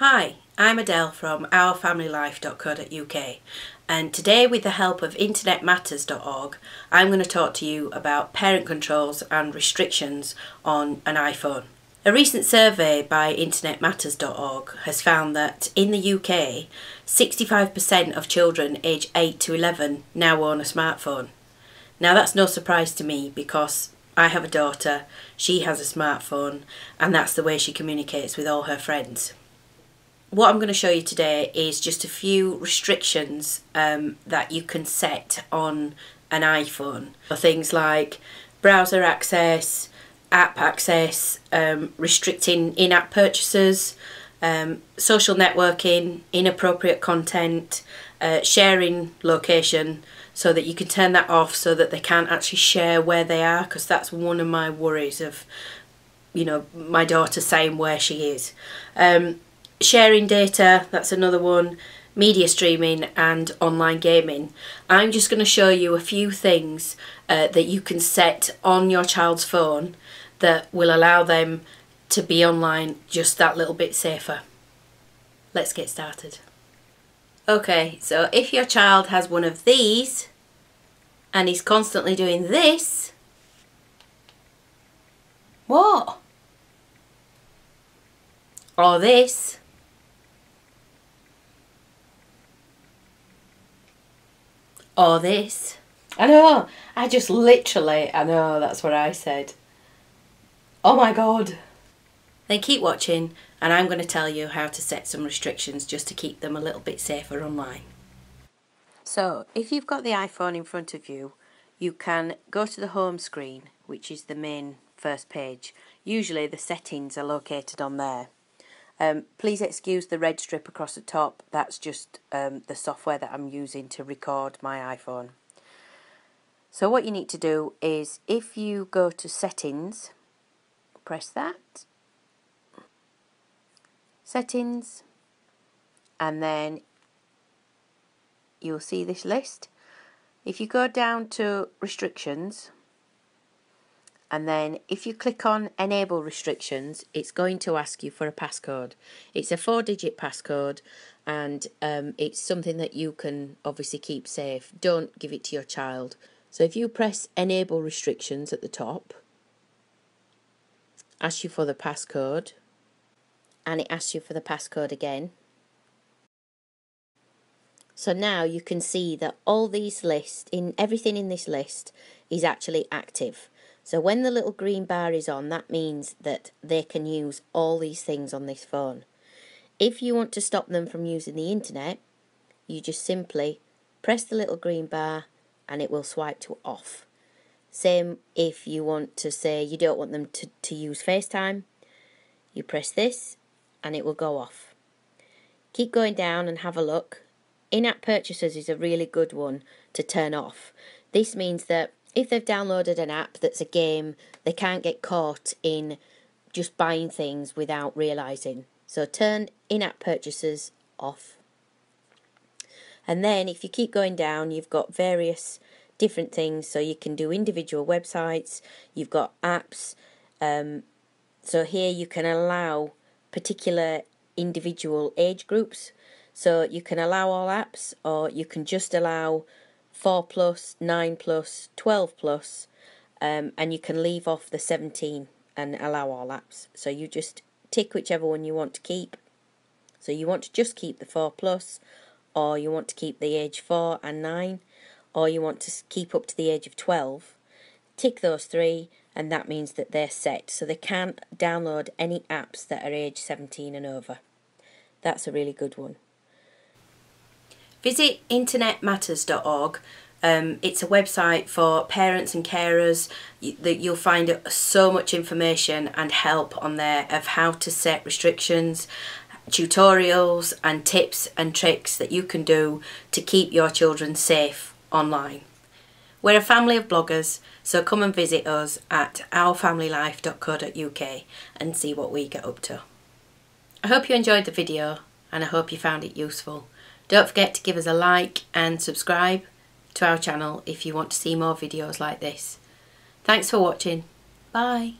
Hi, I'm Adele from ourfamilylife.co.uk, and today with the help of internetmatters.org I'm going to talk to you about parent controls and restrictions on an iPhone. A recent survey by internetmatters.org has found that in the UK 65% of children aged 8 to 11 now own a smartphone. Now that's no surprise to me because I have a daughter, she has a smartphone, and that's the way she communicates with all her friends. What I'm going to show you today is just a few restrictions that you can set on an iPhone. So things like browser access, app access, restricting in-app purchases, social networking, inappropriate content, sharing location, so that you can turn that off so that they can't actually share where they are, because that's one of my worries of, you know, my daughter saying where she is. Sharing data, that's another one, media streaming and online gaming. I'm just going to show you a few things that you can set on your child's phone that will allow them to be online just that little bit safer. Let's get started. Okay, so if your child has one of these and he's constantly doing this, what? Or this, or this. I know, I just literally, I know, that's what I said. Oh my God. Then keep watching and I'm going to tell you how to set some restrictions just to keep them a little bit safer online. So if you've got the iPhone in front of you, you can go to the home screen, which is the main first page. Usually the settings are located on there. Please excuse the red strip across the top, that's just the software that I'm using to record my iPhone. So what you need to do is, if you go to settings, press that, settings, and then you'll see this list. If you go down to restrictions, and then if you click on enable restrictions, it's going to ask you for a passcode. It's a 4-digit passcode, and it's something that you can obviously keep safe. Don't give it to your child. So if you press enable restrictions at the top, asks you for the passcode, and it asks you for the passcode again. So now you can see that all these lists, everything in this list is actually active. So when the little green bar is on, that means that they can use all these things on this phone. If you want to stop them from using the internet, you just simply press the little green bar and it will swipe to off. Same if you want to say you don't want them to use FaceTime, you press this and it will go off. Keep going down and have a look. In-app purchases is a really good one to turn off. This means that if they've downloaded an app that's a game, they can't get caught in just buying things without realising. So turn in-app purchases off. And then if you keep going down, you've got various different things. So you can do individual websites, you've got apps. So here you can allow particular individual age groups. So you can allow all apps, or you can just allow 4+, 9+, 12+, and you can leave off the 17 and allow all apps. So you just tick whichever one you want to keep. So you want to just keep the 4+, or you want to keep the age 4 and 9, or you want to keep up to the age of 12. Tick those three, and that means that they're set. So they can't download any apps that are age 17 and over. That's a really good one. Visit internetmatters.org. It's a website for parents and carers that you'll find so much information and help on there of how to set restrictions, tutorials and tips and tricks that you can do to keep your children safe online. We're a family of bloggers, so come and visit us at ourfamilylife.co.uk and see what we get up to. I hope you enjoyed the video and I hope you found it useful. Don't forget to give us a like and subscribe to our channel if you want to see more videos like this. Thanks for watching. Bye.